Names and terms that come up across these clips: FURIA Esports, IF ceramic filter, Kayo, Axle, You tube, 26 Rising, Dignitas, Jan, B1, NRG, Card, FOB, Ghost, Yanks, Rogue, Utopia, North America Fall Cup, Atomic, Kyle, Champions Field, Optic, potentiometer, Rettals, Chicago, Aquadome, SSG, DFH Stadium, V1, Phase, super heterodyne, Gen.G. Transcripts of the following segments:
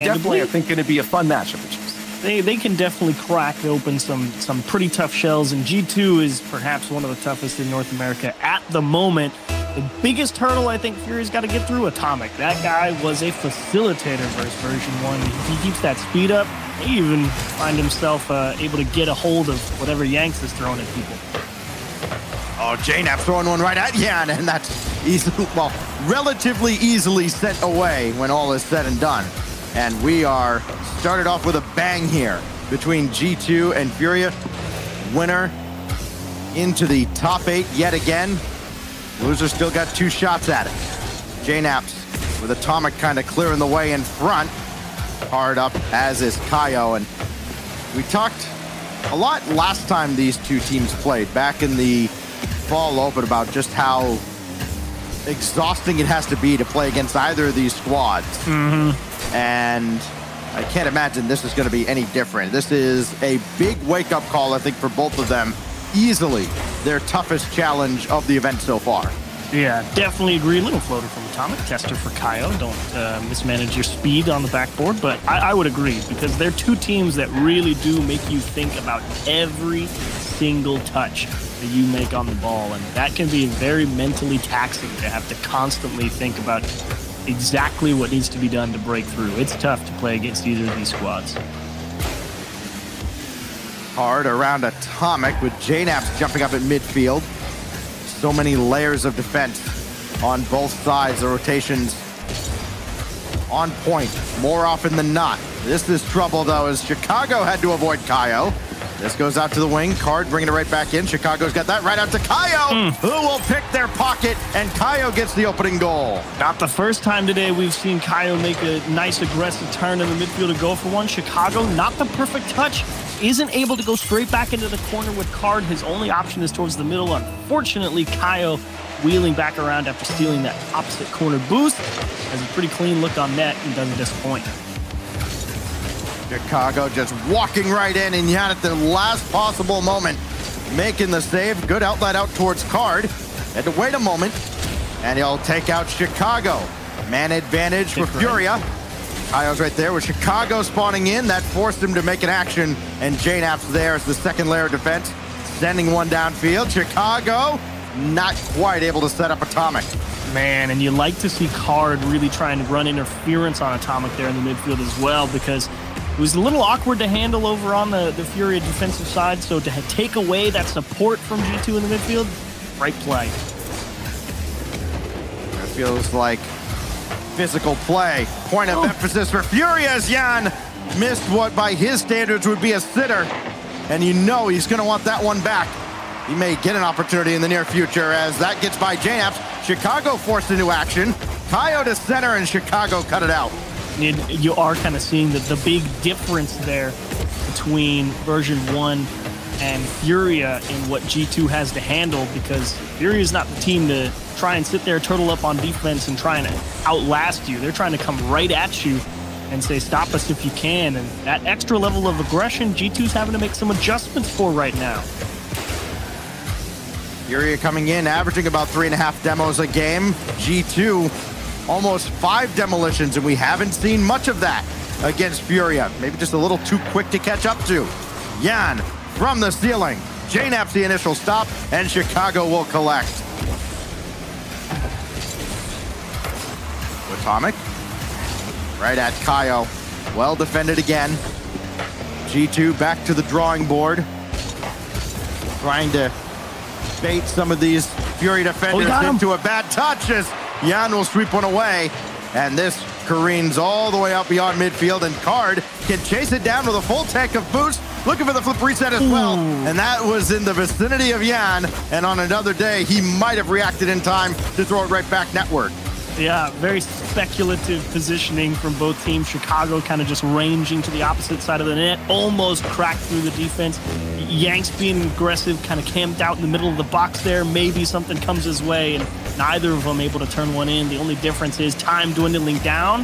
Definitely, I think, going to be a fun matchup. They can definitely crack open some pretty tough shells, and G2 is perhaps one of the toughest in North America at the moment. The biggest hurdle I think FURIA's got to get through, Atomic. That guy was a facilitator versus version 1. If he keeps that speed up, he even find himself able to get a hold of whatever Yanks is throwing at people. Oh, JNaps throwing one right at Jan, and that's easily, well, relatively easily sent away when all is said and done. And we are started off with a bang here between G2 and FURIA. Winner into the top 8 yet again. Loser still got 2 shots at it. JNaps with Atomic kind of clearing the way in front. Hard up, as is Kayo. And we talked a lot last time these two teams played, back in the fall open, about just how exhausting it has to be to play against either of these squads. And I can't imagine this is going to be any different. This is a big wake-up call, I think, for both of them. Easily their toughest challenge of the event so far. Yeah, definitely agree. Little floater from Atomic, tester for Kayo. Don't mismanage your speed on the backboard, but I would agree, because they're two teams that really do make you think about every single touch that you make on the ball, and that can be very mentally taxing to have to constantly think about exactly what needs to be done to break through. It's tough to play against either of these squads. Hard around Atomic with JNaps jumping up at midfield. So many layers of defense on both sides. The rotations on point more often than not. This is trouble, though, as Chicago had to avoid Kayo. This goes out to the wing. Card bringing it right back in. Chicago's got that right out to Kayo, who will pick their pocket, and Kayo gets the opening goal. Not the first time today we've seen Kayo make a nice aggressive turn in the midfield to go for one. Chicago, not the perfect touch, isn't able to go straight back into the corner with Card. His only option is towards the middle. Unfortunately, Kayo wheeling back around after stealing that opposite corner boost. Has a pretty clean look on net and doesn't disappoint. Chicago just walking right in, and Jan at the last possible moment making the save. Good outlet out towards Card. Had to wait a moment, and he'll take out Chicago. Man advantage for FURIA. Kayo's right there with Chicago spawning in. That forced him to make an action, and JNaps there as the second layer of defense, sending one downfield. Chicago not quite able to set up Atomic. Man, and you like to see Card really trying to run interference on Atomic there in the midfield as well, because it was a little awkward to handle over on the FURIA defensive side, so to take away that support from G2 in the midfield, right play. That feels like physical play. Point of emphasis for FURIA as Jan missed what by his standards would be a sitter, and you know he's going to want that one back. He may get an opportunity in the near future as that gets by JNaps. Chicago forced into action. Kayo to center, and Chicago cut it out. You are kind of seeing the big difference there between version 1 and FURIA in what G2 has to handle, because FURIA is not the team to try and sit there, turtle up on defense and try and outlast you. They're trying to come right at you and say, stop us if you can. And that extra level of aggression, G2's having to make some adjustments for right now. FURIA coming in, averaging about 3.5 demos a game. G2 almost 5 demolitions, and we haven't seen much of that against FURIA. Maybe just a little too quick to catch up to. Jan from the ceiling. JNaps the initial stop, and Chicago will collect. Atomic right at Kayo. Well defended again. G2 back to the drawing board. Trying to bait some of these FURIA defenders into a bad touch. Jan will sweep one away, and this careens all the way out beyond midfield, and Card can chase it down with a full tank of boost, looking for the flip reset as well. And that was in the vicinity of Jan, and on another day, he might have reacted in time to throw it right back network. Yeah, very speculative positioning from both teams. Chicago kind of just ranging to the opposite side of the net, almost cracked through the defense. Yanks being aggressive, kind of camped out in the middle of the box there. Maybe something comes his way, and neither of them able to turn one in. The only difference is time dwindling down.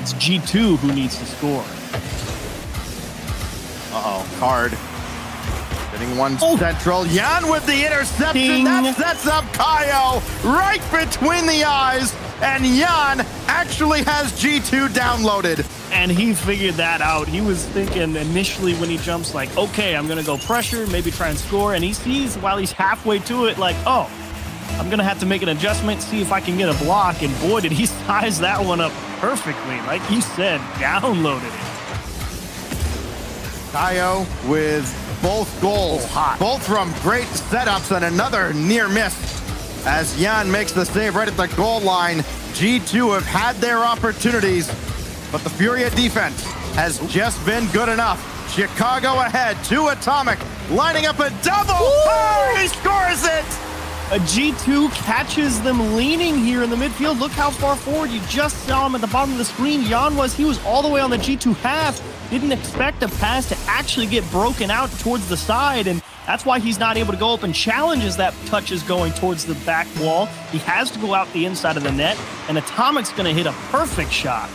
It's G2 who needs to score. Uh-oh, Card. Getting one central. Jan with the interception. That sets up Kayo right between the eyes. And Jan actually has G2 downloaded. and he figured that out. He was thinking initially when he jumps like, okay, I'm going to go pressure, maybe try and score. And he sees while he's halfway to it like, oh, I'm going to have to make an adjustment, see if I can get a block. And boy, did he size that one up perfectly. Like you said, downloaded it. Kayo with both goals, hot. Both from great setups and another near miss. As Jan makes the save right at the goal line, G2 have had their opportunities, but the FURIA defense has just been good enough. Chicago ahead to Atomic, lining up a double. Oh, he scores it! A G2 catches them leaning here in the midfield. Look how far forward. You just saw him at the bottom of the screen. Jan was, he was all the way on the G2 half. Didn't expect a pass to actually get broken out towards the side, and that's why he's not able to go up and challenge as that touch is going towards the back wall. He has to go out the inside of the net, and Atomic's going to hit a perfect shot.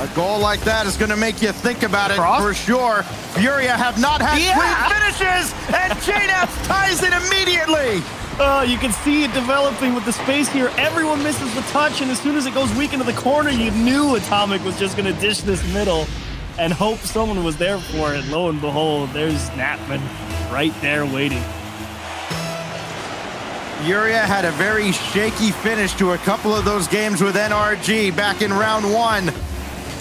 A goal like that is going to make you think about it for sure. FURIA have not had clean finishes, and JNaps ties it immediately. Oh, you can see it developing with the space here. Everyone misses the touch, and as soon as it goes weak into the corner, you knew Atomic was just going to dish this middle and hope someone was there for it. Lo and behold, there's Napman right there waiting. FURIA had a very shaky finish to a couple of those games with NRG back in round one,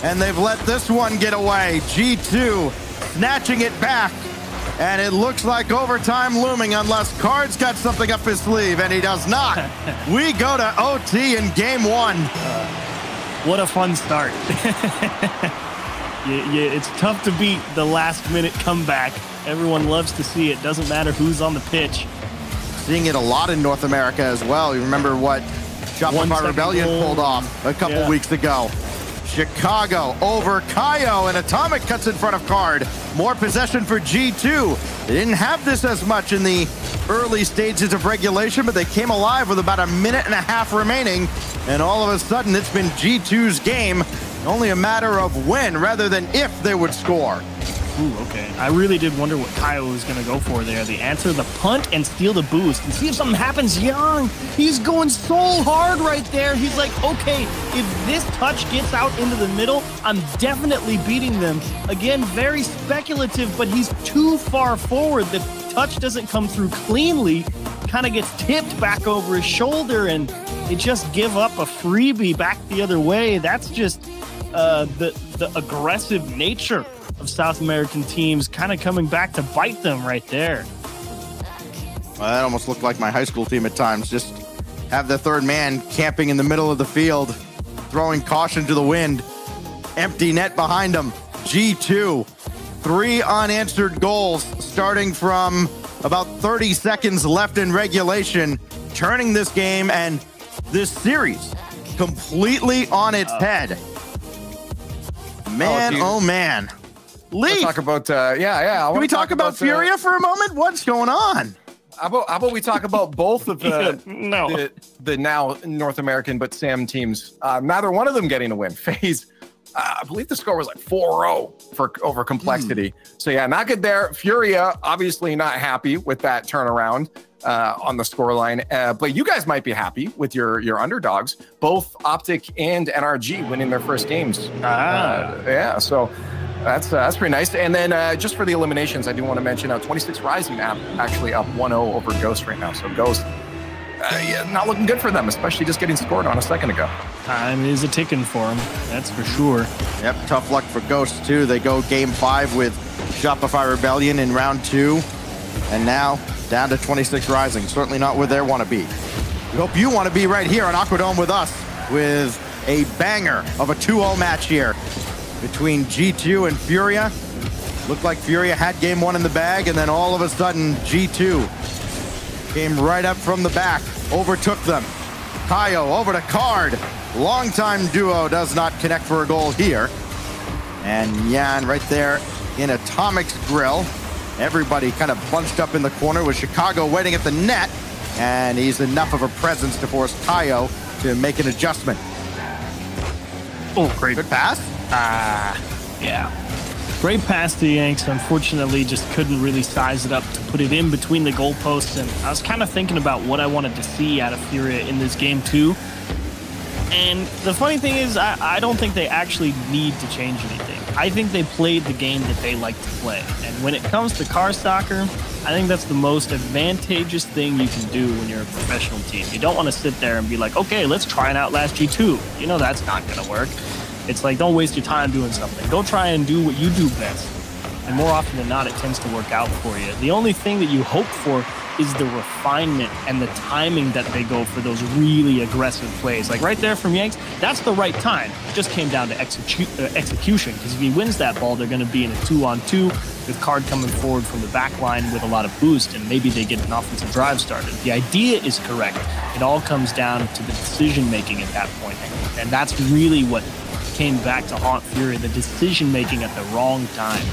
and they've let this one get away. G2 snatching it back, and it looks like overtime looming unless Card's got something up his sleeve, and he does not. We go to OT in game one. What a fun start. Yeah, it's tough to beat the last-minute comeback. Everyone loves to see it. Doesn't matter who's on the pitch. Seeing it a lot in North America as well. You remember what Shopify Rebellion pulled off a couple weeks ago. Chicago over Kayo, and Atomic cuts in front of Card. More possession for G2. They didn't have this as much in the early stages of regulation, but they came alive with about a minute and a half remaining, and all of a sudden it's been G2's game. Only a matter of when rather than if they would score. Ooh, okay. I really did wonder what Kayo was going to go for there. The answer, the punt and steal the boost. And see if something happens. Young, he's going so hard right there. He's like, okay, if this touch gets out into the middle, I'm definitely beating them. Again, very speculative, but he's too far forward. The touch doesn't come through cleanly. Kind of gets tipped back over his shoulder, and they just give up a freebie back the other way. That's just... the aggressive nature of South American teams kind of coming back to bite them right there. Well, that almost looked like my high school team at times. Just have the third man camping in the middle of the field, throwing caution to the wind. Empty net behind them. G2, 3 unanswered goals starting from about 30 seconds left in regulation, turning this game and this series completely on its head. Man, oh man. Let's talk about, Can we talk about FURIA for a moment? What's going on? How about we talk about both of the, the now North American but Sam teams? Neither one of them getting a win. Phase, I believe the score was like 4-0 over Complexity. So yeah, not good there. FURIA, obviously not happy with that turnaround on the scoreline. But you guys might be happy with your underdogs. Both Optic and NRG winning their first games. Yeah, so that's pretty nice. And then just for the eliminations, I do want to mention 26 Rising actually up 1-0 over Ghost right now. So Ghost, yeah, not looking good for them, especially just getting scored on a second ago. Time is a-ticking for them, that's for sure. Yep, tough luck for Ghost, too. They go game 5 with Shopify Rebellion in round 2. And now down to 26 Rising. Certainly not where they want to be. We hope you want to be right here on Aquadome with us with a banger of a 2-0 match here between G2 and FURIA. Looked like FURIA had game 1 in the bag, and then all of a sudden G2 came right up from the back, overtook them. Kayo over to Card. Longtime duo does not connect for a goal here. And Jan right there in Atomic's grill. Everybody kind of bunched up in the corner with Chicago waiting at the net, and he's enough of a presence to force Kayo to make an adjustment. Oh, great pass. Yeah. Great pass to the Yanks. Unfortunately, just couldn't really size it up to put it in between the goalposts, and I was kind of thinking about what I wanted to see out of FURIA in this game, too. And the funny thing is, I don't think they actually need to change anything. I think they played the game that they like to play. And when it comes to car soccer, I think that's the most advantageous thing you can do when you're a professional team. You don't want to sit there and be like, okay, let's try and outlast G2. You know that's not going to work. It's like, don't waste your time doing something. Go try and do what you do best. And more often than not, it tends to work out for you. The only thing that you hope for is the refinement and the timing that they go for those really aggressive plays. Like right there from Yanks, that's the right time. It just came down to execution, because if he wins that ball, they're going to be in a 2-on-2 with Card coming forward from the back line with a lot of boost, and maybe they get an offensive drive started. The idea is correct. It all comes down to the decision-making at that point, and that's really what came back to haunt FURIA, the decision-making at the wrong time.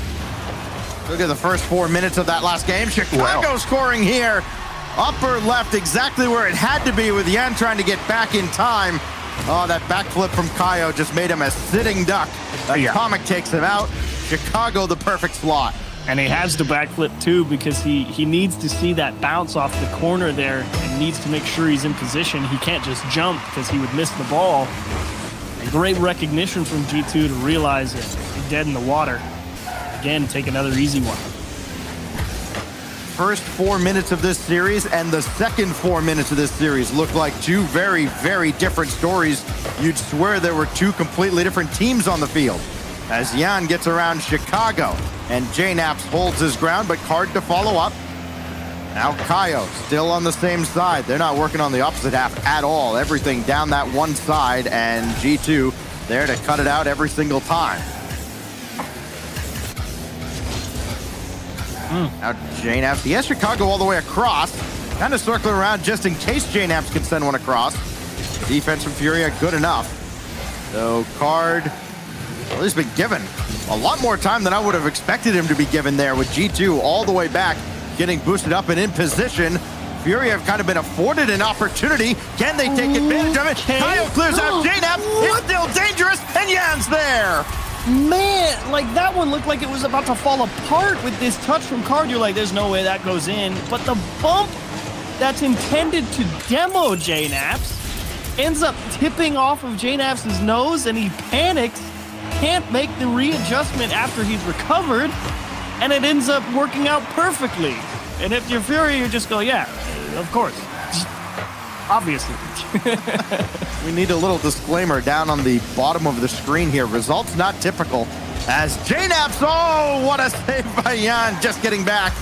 Look at the first 4 minutes of that last game. Chicago scoring here. Upper left, exactly where it had to be, with Jan trying to get back in time. Oh, that backflip from Kayo just made him a sitting duck. Atomic takes him out. Chicago, the perfect slot. And he has to backflip too, because he needs to see that bounce off the corner there and needs to make sure he's in position. He can't just jump, because he would miss the ball. And great recognition from G2 to realize it. He's dead in the water. Again, take another easy one. First 4 minutes of this series and the second 4 minutes of this series look like two very, very different stories. You'd swear there were two completely different teams on the field. As Jan gets around Chicago and JNaps holds his ground, but Card to follow up. Now Kayo still on the same side. They're not working on the opposite half at all. Everything down that one side, and G2 there to cut it out every single time. Now JNaps, he has Chicago all the way across, kind of circling around just in case JNaps can send one across. Defense from FURIA good enough. So Card, well, he's been given a lot more time than I would have expected him to be given there, with G2 all the way back, getting boosted up and in position. FURIA have kind of been afforded an opportunity. Can they take advantage of it? Kayo clears out JNaps, it's still dangerous, and Jan's there! Man, like that one looked like it was about to fall apart with this touch from Card. You're like, there's no way that goes in. But the bump that's intended to demo JNaps ends up tipping off of JNaps' nose, and he panics, can't make the readjustment after he's recovered, and it ends up working out perfectly. And if you're FURIA, you just go, yeah, of course. Obviously. We need a little disclaimer down on the bottom of the screen here. Results not typical. As JNaps, oh, what a save by Jan, just getting back.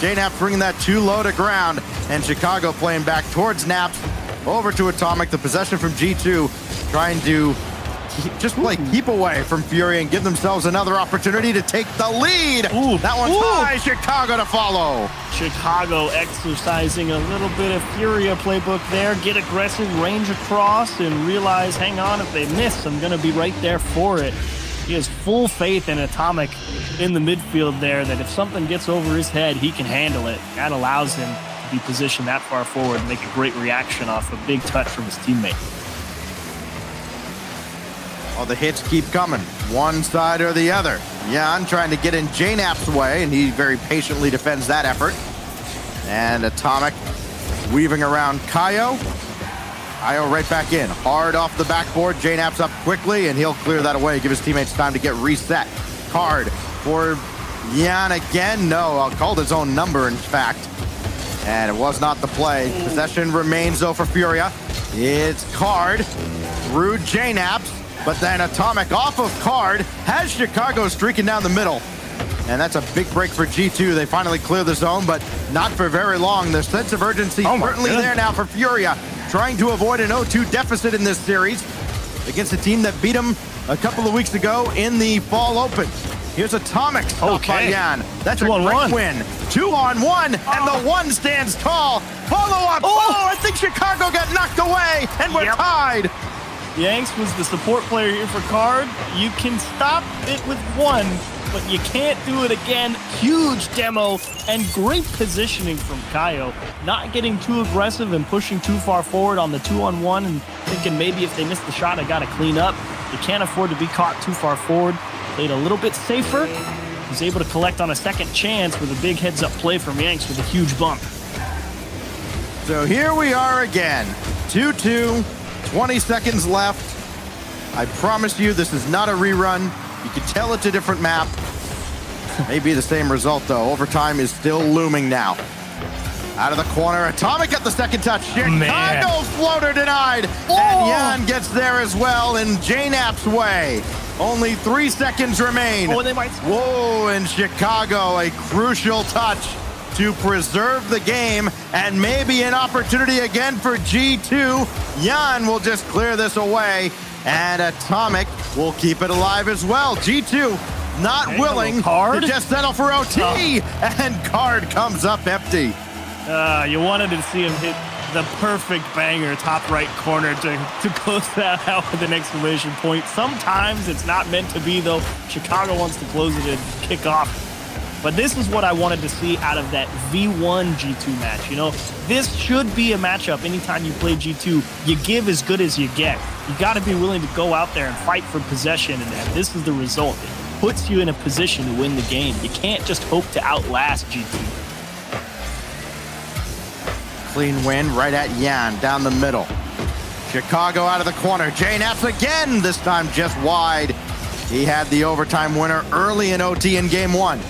JNaps bringing that too low to ground, and Chicago playing back towards Naps, over to Atomic. The possession from G2, trying to just play keep away from FURIA and give themselves another opportunity to take the lead. That one's high, Chicago to follow. Chicago exercising a little bit of FURIA playbook there. Get aggressive, range across, and realize, hang on, if they miss, I'm going to be right there for it. He has full faith in Atomic in the midfield there, that if something gets over his head, he can handle it. That allows him to be positioned that far forward and make a great reaction off a big touch from his teammate. Oh, the hits keep coming, one side or the other. Jan trying to get in JNaps' way, and he very patiently defends that effort. And Atomic weaving around Kayo. Kayo right back in, hard off the backboard. JNaps up quickly, and he'll clear that away, give his teammates time to get reset. Card for Jan again. No, I'll call his own number, in fact. And it was not the play. Possession remains, though, for FURIA. It's Card through JNaps. But then Atomic off of Card, has Chicago streaking down the middle. And that's a big break for G2. They finally clear the zone, but not for very long. The sense of urgency certainly there now for FURIA, trying to avoid an 0-2 deficit in this series against a team that beat them a couple of weeks ago in the Fall Open. Here's Atomic stopped by Jan. That's a great win. 2-on-1, and the one stands tall. Follow up. Oh, I think Chicago got knocked away, and we're tied. Yanks was the support player here for Card. You can stop it with one, but you can't do it again. Huge demo and great positioning from Kayo. Not getting too aggressive and pushing too far forward on the 2-on-1 and thinking maybe if they miss the shot, I got to clean up. You can't afford to be caught too far forward. Played a little bit safer. Was able to collect on a second chance with a big heads-up play from Yanks with a huge bump. So here we are again, 2-2. 20 seconds left. I promise you, this is not a rerun. You can tell it's a different map. Maybe the same result, though. Overtime is still looming now. Out of the corner, Atomic got the second touch. Chicago floater denied, and Jan gets there as well in JNaps' way. Only 3 seconds remain. Oh, and they might score. Whoa, and Chicago, a crucial touch to preserve the game, and maybe an opportunity again for G2. Jan will just clear this away, and Atomic will keep it alive as well. G2 not willing to just settle for OT, and Card comes up empty. You wanted to see him hit the perfect banger, top right corner, to close that out with an exclamation point. Sometimes it's not meant to be, though. Chicago wants to close it and kick off. But this is what I wanted to see out of that V1 G2 match. You know, this should be a matchup. Anytime you play G2, you give as good as you get. You got to be willing to go out there and fight for possession, and this is the result. It puts you in a position to win the game. You can't just hope to outlast G2. Clean win right at Jan, down the middle. Chicago out of the corner. JNaps again, this time just wide. He had the overtime winner early in OT in game one.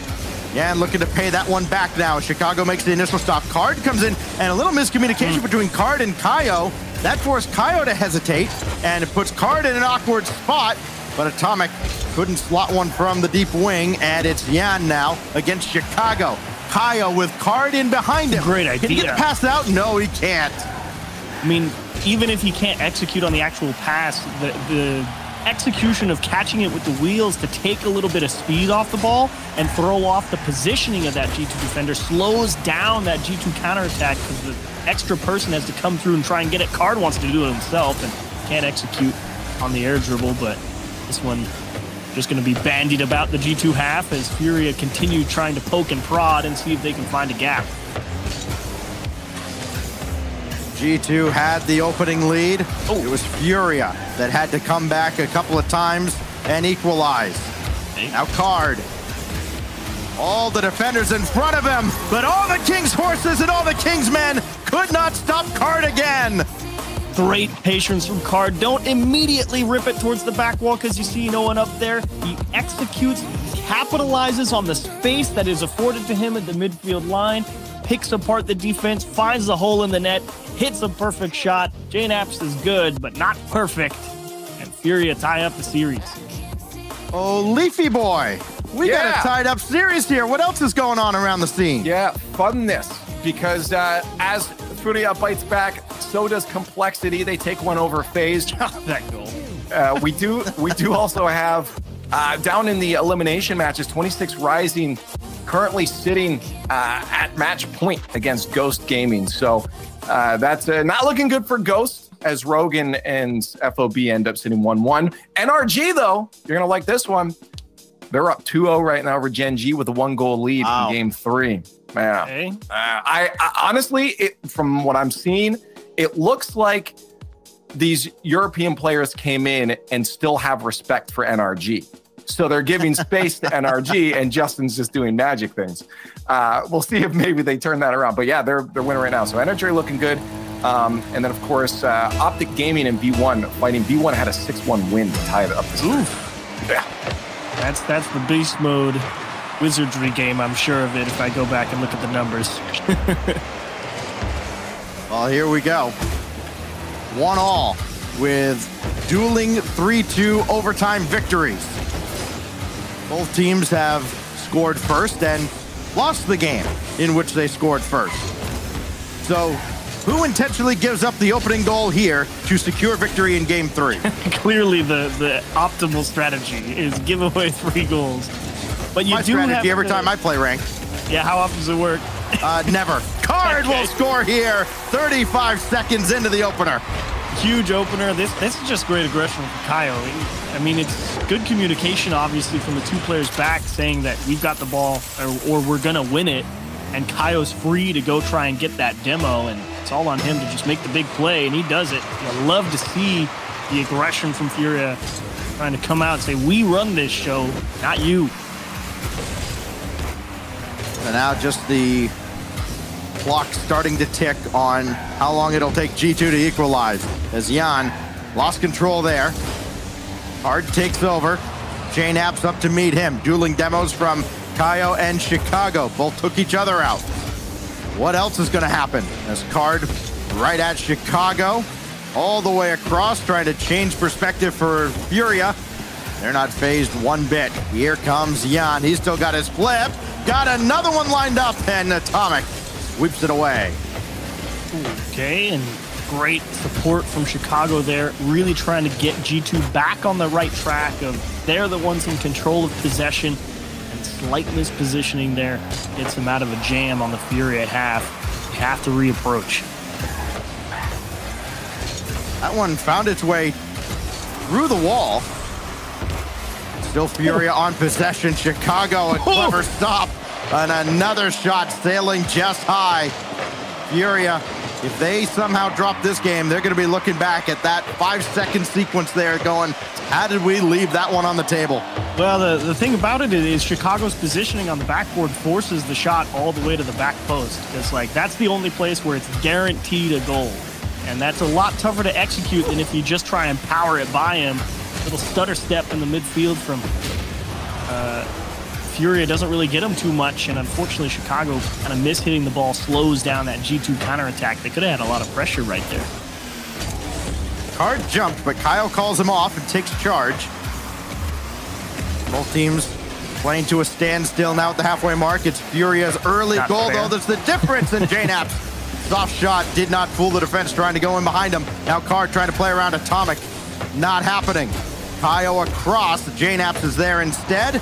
Jan looking to pay that one back now. Chicago makes the initial stop. Card comes in, and a little miscommunication between Card and Kayo. That forced Kayo to hesitate, and it puts Card in an awkward spot, but Atomic couldn't slot one from the deep wing, and it's Jan now against Chicago. Kayo with Card in behind him. Great idea. Can he get the pass out? No, he can't. I mean, even if he can't execute on the actual pass, the execution of catching it with the wheels to take a little bit of speed off the ball and throw off the positioning of that G2 defender slows down that G2 counterattack because the extra person has to come through and try and get it. Card wants to do it himself and can't execute on the air dribble, but this one just going to be bandied about the G2 half as FURIA continue trying to poke and prod and see if they can find a gap. G2 had the opening lead. Oh. It was FURIA that had to come back a couple of times and equalize. Thanks. Now Card. All the defenders in front of him, but all the King's horses and all the King's men could not stop Card again. Great patience from Card. Don't immediately rip it towards the back wall because you see no one up there. He executes, capitalizes on the space that is afforded to him at the midfield line, picks apart the defense, finds the hole in the net, hits a perfect shot. JNaps is good, but not perfect. And FURIA tie up the series. Oh, Leafy boy. We got a tied up series here. What else is going on around the scene? Yeah, funness. Because as FURIA bites back, so does Complexity. They take one over Phase. That goal. We do also have down in the elimination matches, 26 Rising currently sitting at match point against Ghost Gaming. So that's not looking good for Ghost as Rogue and FOB end up sitting 1-1. NRG though, you're gonna like this one. They're up 2-0 right now over Gen.G with a 1-goal lead in game 3. Yeah. Okay. I honestly, from what I'm seeing, it looks like these European players came in and still have respect for NRG. So they're giving space to NRG, and Justin's just doing magic things. We'll see if maybe they turn that around. But yeah, they're winning right now. So NRG looking good. And then, of course, Optic Gaming and B1 fighting. B1 had a 6-1 win to tie it up this year. Yeah. That's the beast mode wizardry game, I'm sure of it, if I go back and look at the numbers. Well, here we go. 1-1 with dueling 3-2 overtime victories. Both teams have scored first and lost the game in which they scored first. So who intentionally gives up the opening goal here to secure victory in game 3? Clearly the optimal strategy is give away 3 goals. But you My strategy every time I play ranked. Yeah, how often does it work? Never. Card will score here 35 seconds into the opener. Huge opener. This is just great aggression from Kayo. I mean, it's good communication, obviously, from the two players back saying that we've got the ball or we're going to win it. And Kayo's free to go try and get that demo. And it's all on him to just make the big play. And he does it. I love to see the aggression from FURIA trying to come out and say, we run this show, not you. And now just the clock starting to tick on how long it'll take G2 to equalize as Jan Lost control there. Card takes over. JNaps up to meet him. Dueling demos from Kayo and Chicago. Both took each other out. What else is gonna happen? As Card right at Chicago, all the way across, trying to change perspective for FURIA. They're not phased one bit. Here comes Jan. He's still got his flip. Got another one lined up, and Atomic sweeps it away. Okay, and great support from Chicago there, really trying to get G2 back on the right track of they're the ones in control of possession, and slight mispositioning there gets them out of a jam on the FURIA half. You have to reapproach. That one found its way through the wall. Still FURIA on possession. Chicago, a clever stop. And another shot sailing just high. FURIA, if they somehow drop this game, they're going to be looking back at that 5-second sequence there going, how did we leave that one on the table? Well, the thing about it is Chicago's positioning on the backboard forces the shot all the way to the back post. It's like that's the only place where it's guaranteed a goal. And that's a lot tougher to execute than if you just try and power it by him. Little stutter step in the midfield from FURIA doesn't really get him too much, and unfortunately Chicago kind of mishitting the ball slows down that G2 counterattack. They could have had a lot of pressure right there. Card jumped, but Kyle calls him off and takes charge. Both teams playing to a standstill now at the halfway mark. It's FURIA's early goal, though. That's the difference in JNaps. Soft shot did not fool the defense, trying to go in behind him. Now Card trying to play around Atomic. Not happening. Kayo across. JNaps is there instead.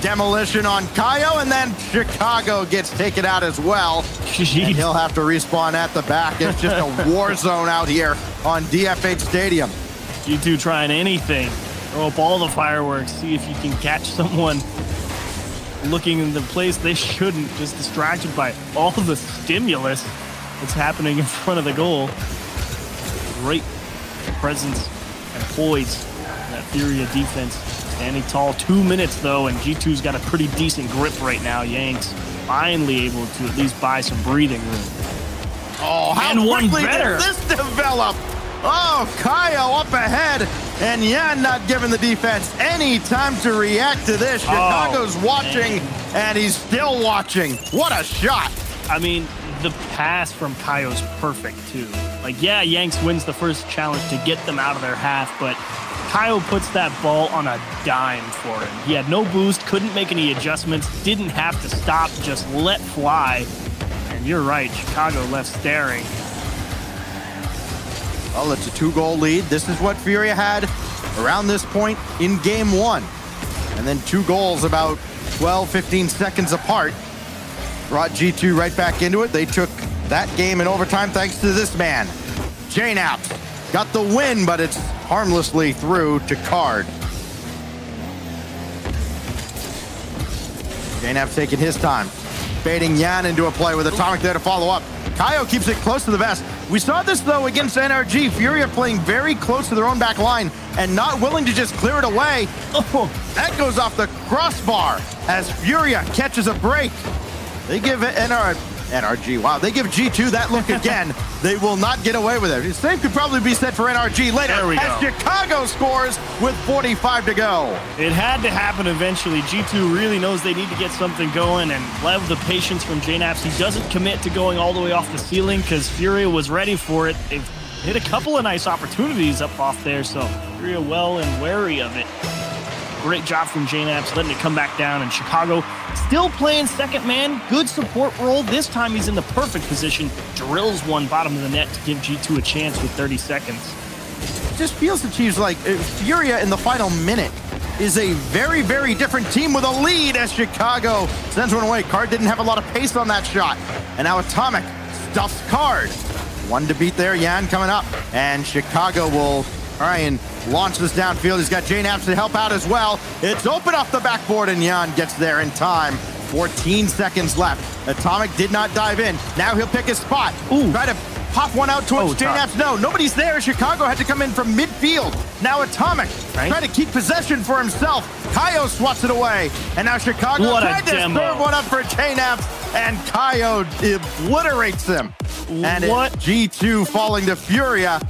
Demolition on Kayo, and then Chicago gets taken out as well. Jeez. And he'll have to respawn at the back. It's just a war zone out here on DFH Stadium. You two trying anything. Throw up all the fireworks. See if you can catch someone looking in the place they shouldn't. Just distracted by all the stimulus that's happening in front of the goal. Great presence and poise. That FURIA defense standing tall. 2 minutes, though, and G2's got a pretty decent grip right now. Yanks finally able to at least buy some breathing room. Oh, how quickly did this develop? Oh, Kayo up ahead, and Jan not giving the defense any time to react to this. Chicago's watching, and he's still watching. What a shot. I mean, the pass from Kayo's perfect, too. Like, yeah, Yanks wins the first challenge to get them out of their half, but Kyle puts that ball on a dime for him. He had no boost, couldn't make any adjustments, didn't have to stop, just let fly. And you're right, Chicago left staring. Well, it's a 2-goal lead. This is what FURIA had around this point in game one. And then 2 goals about 12, 15 seconds apart brought G2 right back into it. They took that game in overtime thanks to this man. JNaps got the win, but it's harmlessly through to Card. JNaps taking his time, baiting Jan into a play with Atomic there to follow up. Kayo keeps it close to the vest. We saw this, though, against NRG. FURIA playing very close to their own back line and not willing to just clear it away. Oh, that goes off the crossbar as FURIA catches a break. They give NRG, wow, they give G2 that look again. They will not get away with it. The same could probably be said for NRG later as Chicago scores with 45 to go. It had to happen eventually. G2 really knows they need to get something going, and love the patience from JNaps. He doesn't commit to going all the way off the ceiling because FURIA was ready for it. They've hit a couple of nice opportunities up off there, so FURIA well and wary of it. Great job from JNaps, letting it come back down, and Chicago still playing second man. Good support role. This time he's in the perfect position. Drills one bottom of the net to give G2 a chance with 30 seconds. It just feels the Chiefs like FURIA in the final minute is a very, very different team with a lead as Chicago sends one away. Card didn't have a lot of pace on that shot. And now Atomic stuffs Card. One to beat there, Jan coming up. And Chicago will try and launch this downfield. He's got JNaps to help out as well. It's open off the backboard, and Jan gets there in time. 14 seconds left. Atomic did not dive in. Now he'll pick his spot. Ooh. Try to pop one out towards JNaps. No, nobody's there. Chicago had to come in from midfield. Now Atomic trying to keep possession for himself. Kayo swats it away. And now Chicago tried to serve one up for JNaps, and Kayo obliterates him. And it's G2 falling to FURIA.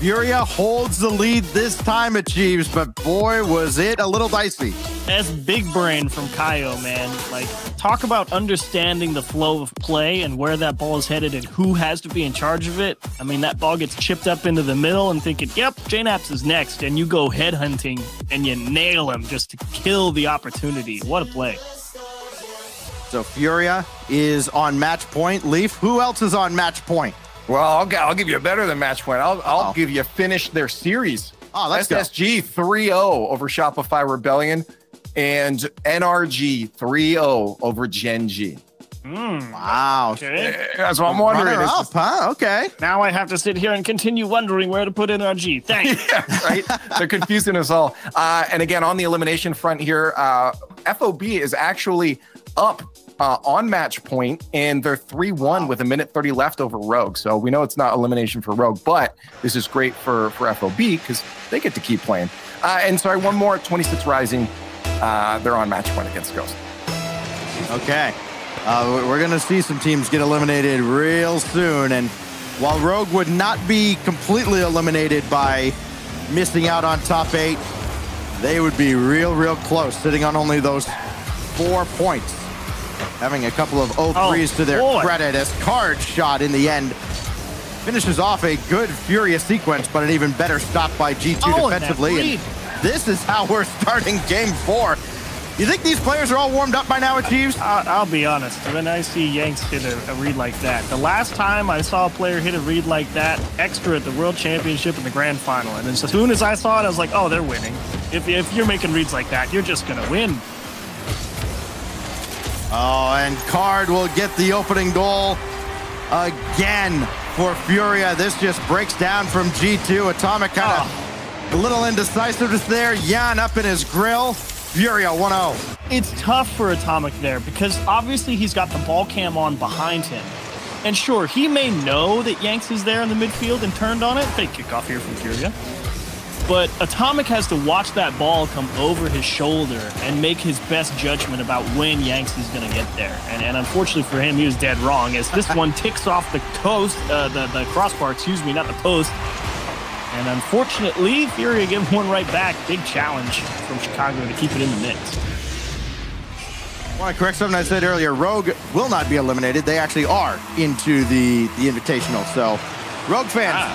FURIA holds the lead this time, achieves, but boy, was it a little dicey. That's big brain from Kayo, man. Like, talk about understanding the flow of play and where that ball is headed and who has to be in charge of it. I mean, that ball gets chipped up into the middle and thinking, yep, JNaps is next. And you go headhunting and you nail him just to kill the opportunity. What a play. So FURIA is on match point. Leaf, who else is on match point? Well, I'll give you a better than match point. I'll give you a finish their series. Oh, let's SSG 3-0 over Shopify Rebellion and NRG 3-0 over Gen.G. Wow. Okay. That's what I'm wondering. Up, huh? Okay. Now I have to sit here and continue wondering where to put NRG. Thanks. Yeah, right? They're confusing us all. And again, on the elimination front here, FOB is actually up on match point, and they're 3-1 with a minute 30 left over Rogue. So we know it's not elimination for Rogue, but this is great for FOB because they get to keep playing. And sorry, one more, 26 Rising. They're on match point against Ghost. Okay. We're going to see some teams get eliminated real soon. And while Rogue would not be completely eliminated by missing out on top 8, they would be real, real close, sitting on only those 4 points. Having a couple of 0-3s to their credit as Card shot in the end. Finishes off a good FURIA sequence, but an even better stop by G2 defensively. And this is how we're starting game 4. You think these players are all warmed up by now, Achieves? I'll be honest. When I see Yanks hit a read like that, the last time I saw a player hit a read like that extra at the World Championship in the Grand Final, and as soon as I saw it, I was like, oh, they're winning. If you're making reads like that, you're just going to win. Oh, and Card will get the opening goal again for FURIA. This just breaks down from G2. Atomic kind of a little indecisive there. Jan up in his grill. FURIA 1-0. It's tough for Atomic there because obviously he's got the ball cam on behind him. And sure, he may know that Yanks is there in the midfield and turned on it. They kick off here from FURIA. But Atomic has to watch that ball come over his shoulder and make his best judgment about when Yanks is going to get there. And unfortunately for him, he was dead wrong as this one ticks off the coast, the crossbar, excuse me, not the post. And unfortunately, FURIA gives one right back. Big challenge from Chicago to keep it in the mix. I want to correct something I said earlier. Rogue will not be eliminated. They actually are into the Invitational. So, Rogue fans,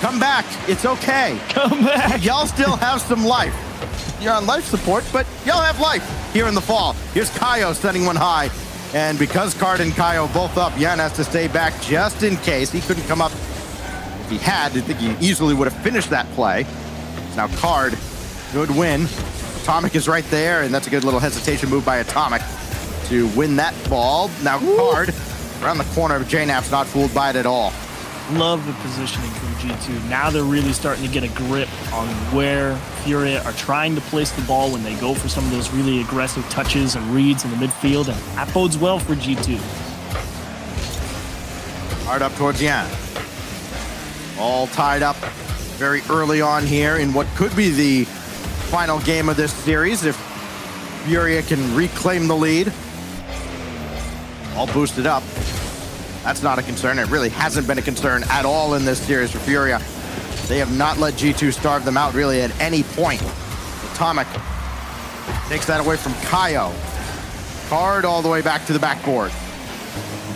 come back. It's okay. Come back. Y'all still have some life. You're on life support, but y'all have life here in the fall. Here's Kayo sending one high. And because Card and Kayo both up, Jan has to stay back just in case. He couldn't come up. If he had, I think he easily would have finished that play. Now Card, good win. Atomic is right there, and that's a good little hesitation move by Atomic to win that ball. Now Card, around the corner of JNaps, not fooled by it at all. Love the positioning from G2. Now they're really starting to get a grip on where FURIA are trying to place the ball when they go for some of those really aggressive touches and reads in the midfield, and that bodes well for G2. Hard up towards Jan. All tied up very early on here in what could be the final game of this series if FURIA can reclaim the lead. All boosted up. That's not a concern. It really hasn't been a concern at all in this series for FURIA. They have not let G2 starve them out really at any point. Atomic takes that away from Kayo. Card all the way back to the backboard.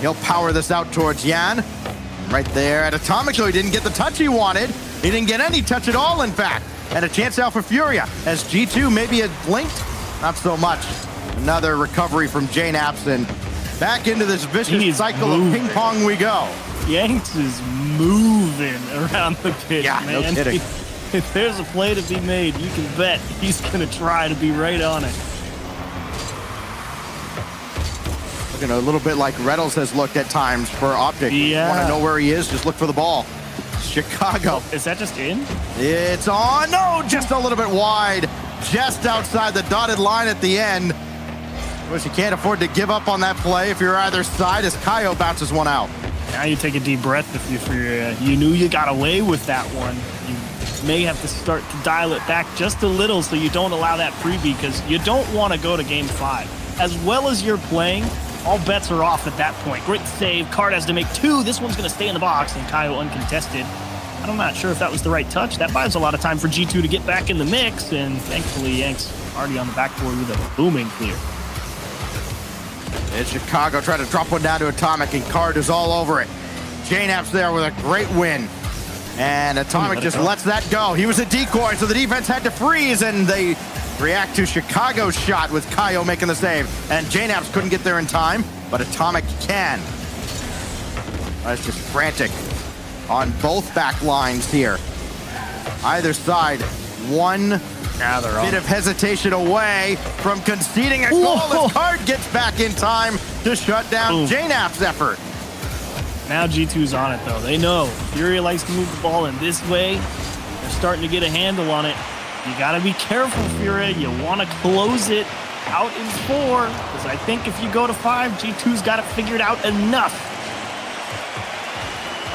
He'll power this out towards Jan. Right there at Atomic, though he didn't get the touch he wanted. He didn't get any touch at all, in fact. And a chance out for FURIA as G2 maybe had blinked. Not so much. Another recovery from JNaps and back into this vicious cycle of ping pong we go. Yanks is moving around the pitch, yeah, man. No kidding. If there's a play to be made, you can bet he's going to try to be right on it. Looking a little bit like Rettals has looked at times for Optic. Yeah. Want to know where he is? Just look for the ball. Chicago. Oh, is that just in? It's on. No, just a little bit wide. Just outside the dotted line at the end. Which you can't afford to give up on that play if you're either side as Kayo bounces one out. Now you take a deep breath you knew you got away with that one. You may have to start to dial it back just a little so you don't allow that freebie because you don't want to go to game 5. As well as you're playing, all bets are off at that point. Great save. Card has to make 2. This one's going to stay in the box, and Kayo uncontested. I'm not sure if that was the right touch. That buys a lot of time for G2 to get back in the mix, and thankfully Yanks already on the backboard with a booming clear. And Chicago tried to drop one down to Atomic, and Card is all over it. JNaps there with a great win. And Atomic just lets that go. He was a decoy, so the defense had to freeze, and they react to Chicago's shot with Kayo making the save. And JNaps couldn't get there in time, but Atomic can. That's just frantic on both back lines here. Either side, one bit of hesitation away from conceding a goal as Card gets back in time to shut down JNaps' effort. Now G2's on it, though. They know FURIA likes to move the ball in this way. They're starting to get a handle on it. You got to be careful, FURIA. You want to close it out in 4, because I think if you go to 5, G2's got it figured out enough.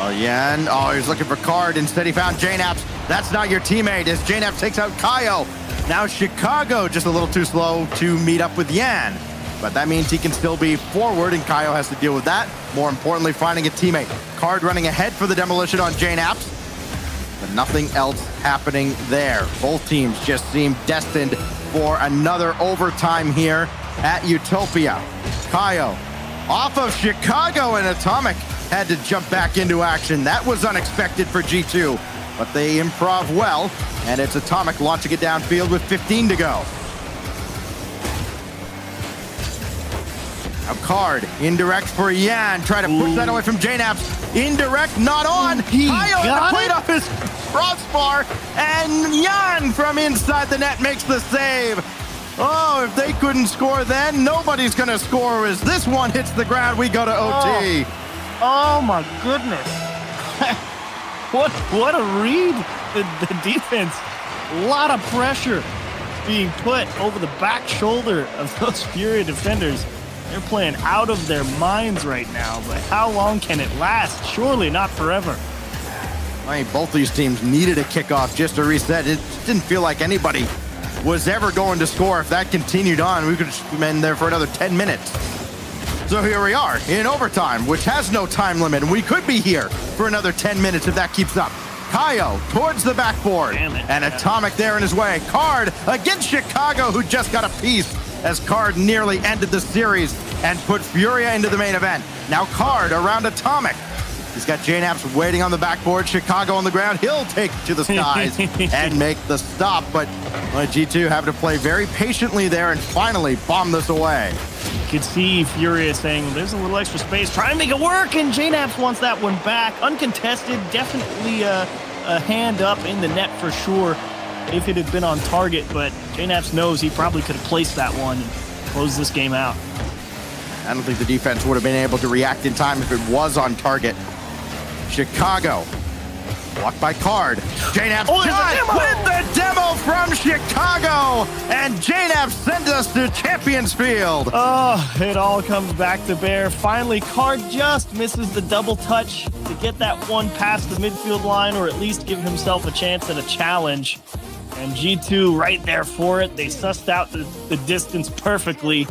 Oh, Jan. Oh, he's looking for Card. Instead, he found JNaps. That's not your teammate, as JNaps takes out Kayo. Now Chicago just a little too slow to meet up with Jan. But that means he can still be forward, and Kayo has to deal with that. More importantly, finding a teammate. Card running ahead for the demolition on JNaps. But nothing else happening there. Both teams just seem destined for another overtime here at Utopia. Kayo off of Chicago, and Atomic had to jump back into action. That was unexpected for G2, but they improv well, and it's Atomic launching it downfield with 15 to go. A Card, indirect for Jan, try to push that away from JNaps. Indirect, not on. Kayo played off his crossbar, and Jan from inside the net makes the save. Oh, if they couldn't score then, nobody's going to score. As this one hits the ground, we go to OT. Oh my goodness. What a read. The defense, a lot of pressure being put over the back shoulder of those FURIA defenders. They're playing out of their minds right now, but how long can it last? Surely not forever. I mean, both these teams needed a kickoff just to reset. It didn't feel like anybody was ever going to score. If that continued on, we could have been there for another 10 minutes. So here we are in overtime, which has no time limit. We could be here for another 10 minutes if that keeps up. Kayo towards the backboard, and Atomic there in his way. Card against Chicago, who just got a piece, as Card nearly ended the series and put FURIA into the main event. Now Card around Atomic. He's got JNaps waiting on the backboard, Chicago on the ground. He'll take to the skies and make the stop, but G2 having to play very patiently there and finally bomb this away. You could see FURIA saying, there's a little extra space, try and make it work, and JNaps wants that one back. Uncontested, definitely a hand up in the net for sure, if it had been on target, but JNaps knows he probably could have placed that one and closed this game out. I don't think the defense would have been able to react in time if it was on target. Chicago, blocked by Card. JNaps with the demo from Chicago, and JNaps sends us to Champions Field. Oh, it all comes back to bear. Finally, Card just misses the double touch to get that one past the midfield line, or at least give himself a chance at a challenge. And G2 right there for it. They sussed out the distance perfectly.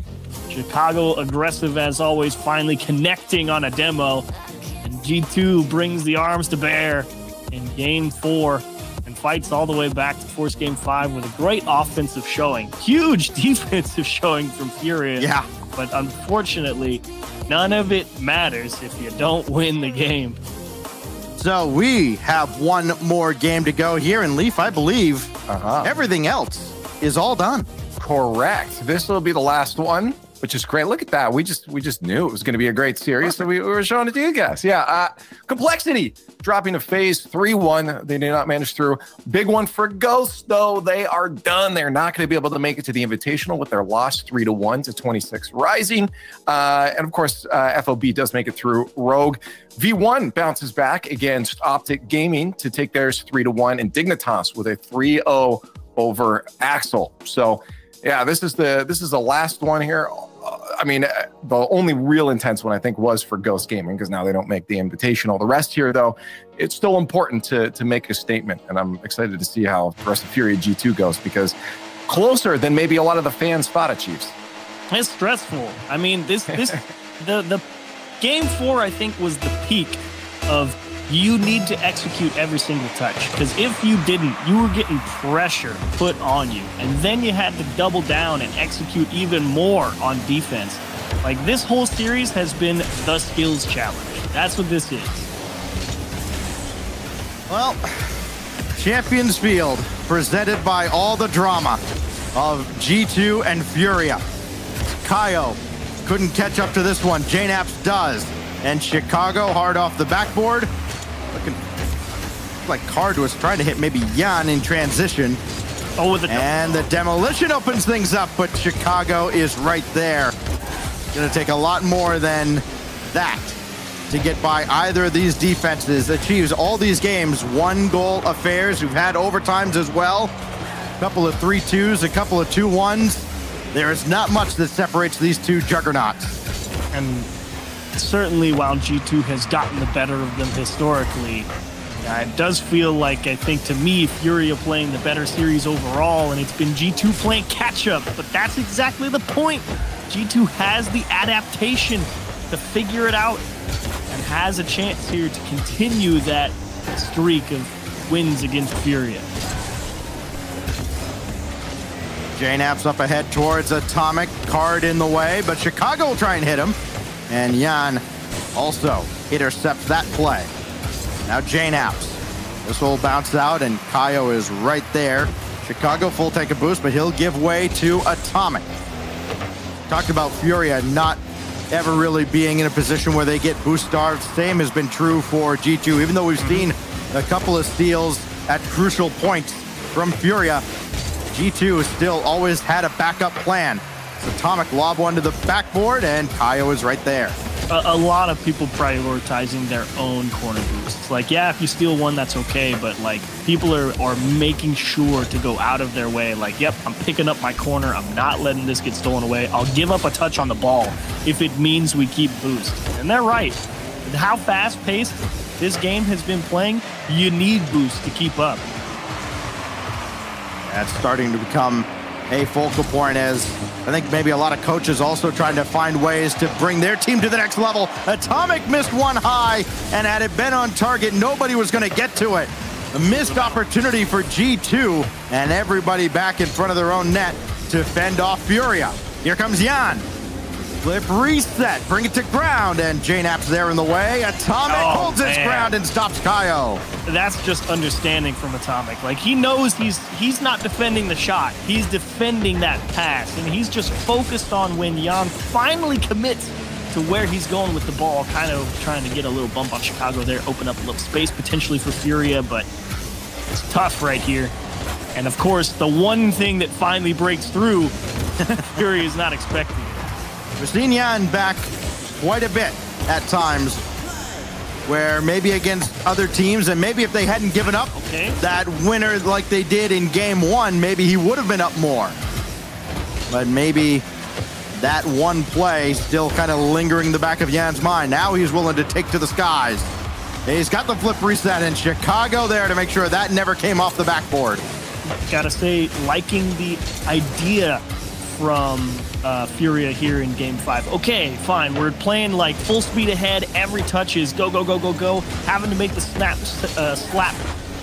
Chicago, aggressive as always, finally connecting on a demo. And G2 brings the arms to bear in game 4 and fights all the way back to force game 5 with a great offensive showing. Huge defensive showing from FURIA. Yeah. But unfortunately, none of it matters if you don't win the game. So we have one more game to go here, and Leaf, I believe everything else is all done. Correct. This will be the last one, which is great. Look at that. We just knew it was going to be a great series, so we were showing it to you guys. Yeah. Complexity dropping to Phase 3-1. They did not manage through. Big one for Ghost, though. They are done. They're not going to be able to make it to the Invitational with their loss 3-1 to 26 Rising. And of course, FOB does make it through. Rogue. V1 bounces back against Optic Gaming to take theirs 3-1, and Dignitas with a 3-0 over Axle. So, yeah, this is the last one here. I mean, the only real intense one I think was for Ghost Gaming, because now they don't make the Invitational. The rest here, though, it's still important to make a statement, and I'm excited to see how the rest of FURIA G2 goes, because closer than maybe a lot of the fans thought it, Chiefs. It's stressful. I mean, this Game 4, I think, was the peak of you need to execute every single touch, because if you didn't, you were getting pressure put on you, and then you had to double down and execute even more on defense. Like, this whole series has been the skills challenge. That's what this is. Well, Champions Field presented by all the drama of G2 and FURIA. Kayo couldn't catch up to this one. JNaps does. And Chicago hard off the backboard. Looking like Card was trying to hit maybe Jan in transition. Oh, with the and the demolition opens things up, but Chicago is right there. Gonna take a lot more than that to get by either of these defenses. Achieves all these games, one goal affairs. We've had overtimes as well. A couple of 3-2s, a couple of 2-1s. There is not much that separates these two juggernauts. And certainly while G2 has gotten the better of them historically, it does feel like, I think, to me, FURIA playing the better series overall, and it's been G2 playing catch-up, but that's exactly the point. G2 has the adaptation to figure it out and has a chance here to continue that streak of wins against FURIA. JNaps up ahead towards Atomic, Card in the way, but Chicago will try and hit him. And Jan also intercepts that play. Now JNaps. This will bounce out, and Kayo is right there. Chicago full take a boost, but he'll give way to Atomic. Talked about FURIA not ever really being in a position where they get boost starved. Same has been true for G2, even though we've seen a couple of steals at crucial points from FURIA. G2 still always had a backup plan. It's Atomic lob one to the backboard, and Kayo is right there. A lot of people prioritizing their own corner boosts. Like, yeah, if you steal one, that's okay, but like, people are making sure to go out of their way. Like, yep, I'm picking up my corner. I'm not letting this get stolen away. I'll give up a touch on the ball if it means we keep boost. And they're right. How fast-paced this game has been playing, you need boost to keep up. That's starting to become a focal point, as I think maybe a lot of coaches also trying to find ways to bring their team to the next level. Atomic missed one high, and had it been on target, nobody was going to get to it. A missed opportunity for G2, and everybody back in front of their own net to fend off FURIA. Here comes Jan. Flip reset, bring it to ground, and JNaps there in the way. Atomic holds his ground and stops Kayo. That's just understanding from Atomic. Like, he knows he's not defending the shot. He's defending that pass, and he's just focused on when Jan finally commits to where he's going with the ball, kind of trying to get a little bump on Chicago there, open up a little space potentially for FURIA, but it's tough right here. And, of course, the one thing that finally breaks through, FURIA is not expecting. We've seen Jan back quite a bit at times, where maybe against other teams, and maybe if they hadn't given up that winner like they did in game 1, maybe he would have been up more. But maybe that one play still kind of lingering in the back of Jan's mind. Now he's willing to take to the skies. He's got the flip reset, and Chicago there to make sure that never came off the backboard. Gotta say, liking the idea from FURIA here in game 5. Okay, fine, we're playing like full speed ahead, every touch is go, go, go, go, go, having to make the slap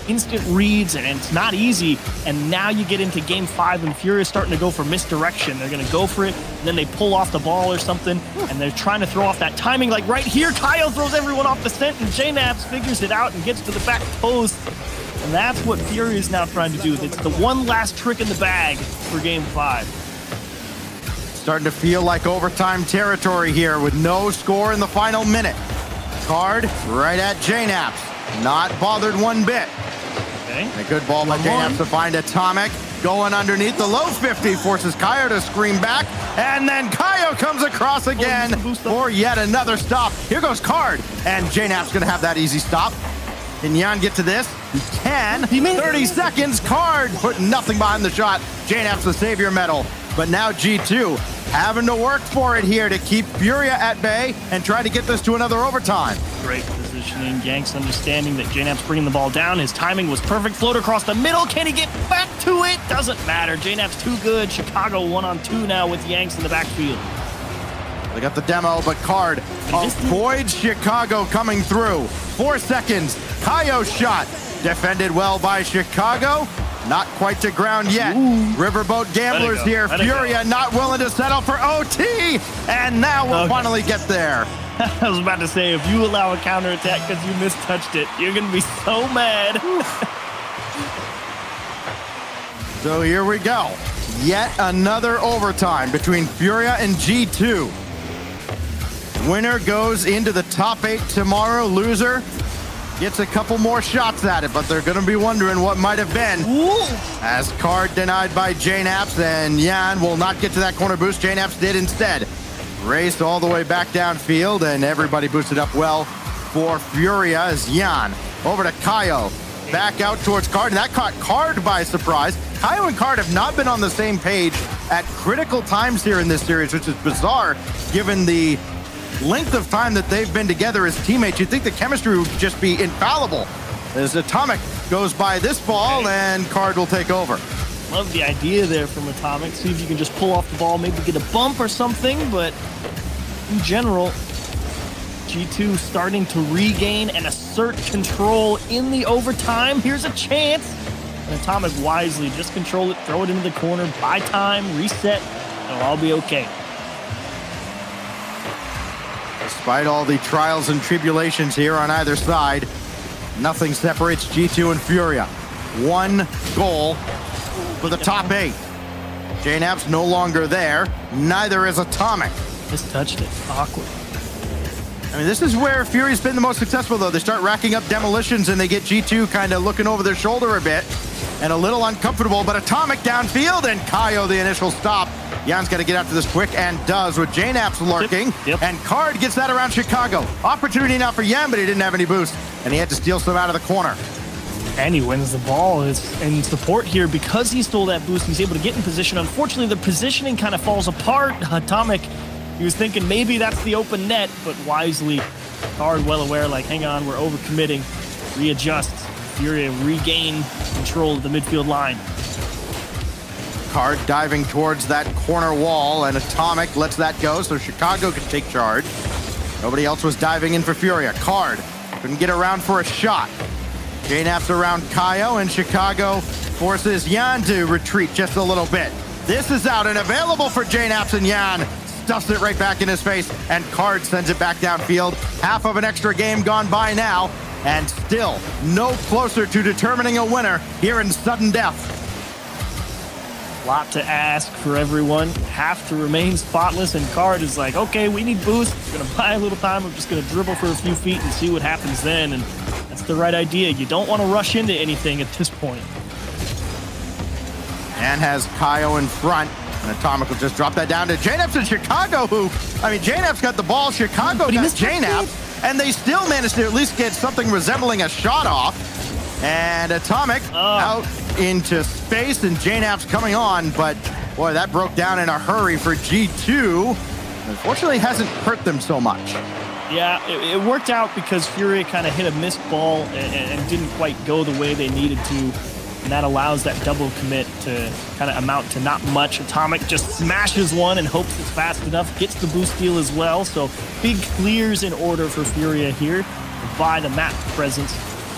instant reads, and it's not easy. And now you get into game 5, and FURIA's starting to go for misdirection. They're gonna go for it, and then they pull off the ball or something, and they're trying to throw off that timing. Like right here, Kayo throws everyone off the scent, and JNaps figures it out and gets to the back post. And that's what FURIA is now trying to do. It's the one last trick in the bag for game 5. Starting to feel like overtime territory here with no score in the final minute. Card right at JNaps. Not bothered one bit. And a good ball by JNaps to find Atomic. Going underneath the low 50 forces Kayo to scream back. And then Kayo comes across again for yet another stop. Here goes Card. And JNaps going to have that easy stop. Can Jan get to this? He can. 30 seconds. Card putting nothing behind the shot. JNaps the savior medal. But now G2 having to work for it here to keep FURIA at bay and try to get this to another overtime. Great positioning. Yanks understanding that JNaps bringing the ball down. His timing was perfect. Float across the middle. Can he get back to it? Doesn't matter. JNaps too good. Chicago 1-on-2 now with Yanks in the backfield. They got the demo, but Card avoids Chicago coming through. 4 seconds, Kayo shot. Defended well by Chicago. Not quite to ground yet. Riverboat Gamblers here. Furia not willing to settle for OT. And now we'll finally get there. I was about to say, if you allow a counterattack because you mistouched it, you're going to be so mad. So here we go. Yet another overtime between Furia and G2. Winner goes into the top 8 tomorrow. Loser gets a couple more shots at it, but they're going to be wondering what might have been. Ooh. As Card denied by JNaps, and Jan will not get to that corner boost. JNaps did instead. Raced all the way back downfield, and everybody boosted up well for Furia as Jan over to Kayo. Back out towards Card, and that caught Card by surprise. Kayo and Card have not been on the same page at critical times here in this series, which is bizarre given the length of time that they've been together as teammates. You'd think the chemistry would just be infallible. As Atomic goes by this ball, and Card will take over. Love the idea there from Atomic. See if you can just pull off the ball, maybe get a bump or something, but in general, G2 starting to regain and assert control in the overtime. Here's a chance. And Atomic wisely just control it, throw it into the corner, buy time, reset, and it'll all be okay. Despite all the trials and tribulations here on either side, nothing separates G2 and Furia. One goal for the top 8. JNaps no longer there. Neither is Atomic. Just touched it. Awkward. I mean, this is where Fury's been the most successful, though. They start racking up demolitions, and they get G2 kind of looking over their shoulder a bit and a little uncomfortable, but Atomic downfield, and Kayo the initial stop. Jan's got to get after this quick and does, with JNaps lurking. Yep. And Card gets that around Chicago. Opportunity now for Jan, but he didn't have any boost, and he had to steal some out of the corner. And he wins the ball in support here because he stole that boost. He's able to get in position. Unfortunately, the positioning kind of falls apart. Atomic, he was thinking maybe that's the open net, but wisely, Card well aware, like, hang on, we're overcommitting. Readjusts. Furia regain control of the midfield line. Card diving towards that corner wall, and Atomic lets that go so Chicago can take charge. Nobody else was diving in for Furia. Card couldn't get around for a shot. JNaps around Kayo, and Chicago forces Jan to retreat just a little bit. This is out and available for JNaps, and Jan stuffs it right back in his face, and Card sends it back downfield. Half of an extra game gone by now, and still no closer to determining a winner here in sudden death. A lot to ask for everyone. Have to remain spotless, and Card is like, okay, we need boost. We're gonna buy a little time. I'm just gonna dribble for a few feet and see what happens then. And that's the right idea. You don't want to rush into anything at this point. And has Kayo in front, and Atomic will just drop that down to JNaps in Chicago, who, I mean, JNaps got the ball, Chicago got JNaps, and they still managed to at least get something resembling a shot off. And Atomic out into space, and JNaps coming on, but boy, that broke down in a hurry for G2. Unfortunately, hasn't hurt them so much. Yeah, it worked out because Furia kind of hit a missed ball and didn't quite go the way they needed to, and that allows that double commit to kind of amount to not much. Atomic just smashes one and hopes it's fast enough, gets the boost deal as well, so big clears in order for Furia here to buy the map presence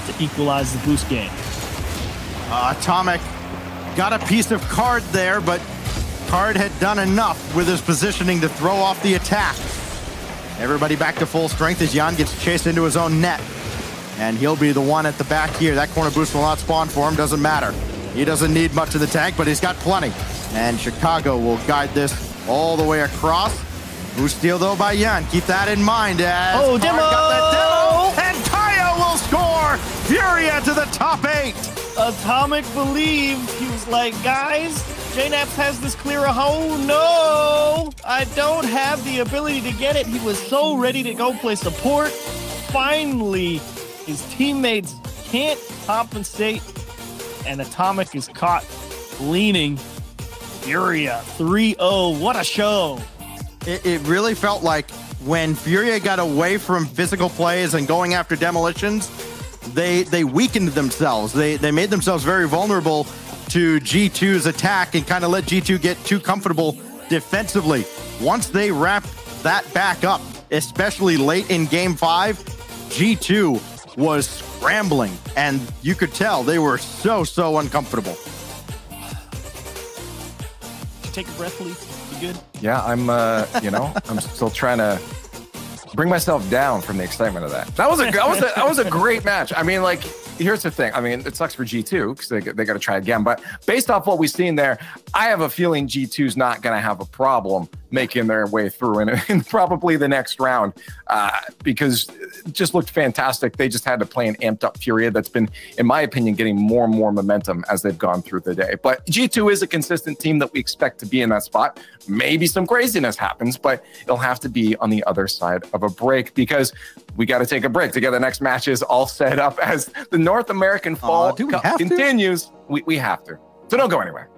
to equalize the boost game. Atomic got a piece of Card there, but Card had done enough with his positioning to throw off the attack. Everybody back to full strength as Jan gets chased into his own net. And he'll be the one at the back here. That corner boost will not spawn for him, doesn't matter. He doesn't need much of the tank, but he's got plenty. And Chicago will guide this all the way across. Boost steal though by Jan, keep that in mind as Card got that demo! And Kayo will score! Furia to the top 8! Atomic believed. He was like, guys, JNaps has this clear a hole. No, I don't have the ability to get it. He was so ready to go play support. Finally, his teammates can't compensate, and Atomic is caught leaning. Furia 3-0, what a show. It really felt like when Furia got away from physical plays and going after demolitions, they weakened themselves. They made themselves very vulnerable to G2's attack and kind of let G2 get too comfortable defensively. Once they wrapped that back up, especially late in game five. G2 was scrambling, and you could tell they were so uncomfortable. Take a breath, please. You good? Yeah, I'm, you know, I'm still trying to bring myself down from the excitement of that. That was a great match. I mean, like, here's the thing. I mean, it sucks for G2 because they got to try again. But based off what we've seen there, I have a feeling G2's not going to have a problem making their way through in probably the next round because it just looked fantastic. They just had to play an amped-up Furia that's been, in my opinion, getting more and more momentum as they've gone through the day. But G2 is a consistent team that we expect to be in that spot. Maybe some craziness happens, but it'll have to be on the other side of a break because we got to take a break to get the next matches all set up as the North American Fall Cup continues. We have to. So don't go anywhere.